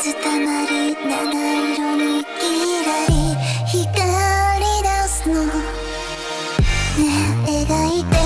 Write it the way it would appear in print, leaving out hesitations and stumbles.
水たまり七色にキラリ光り出すのねえ、描いて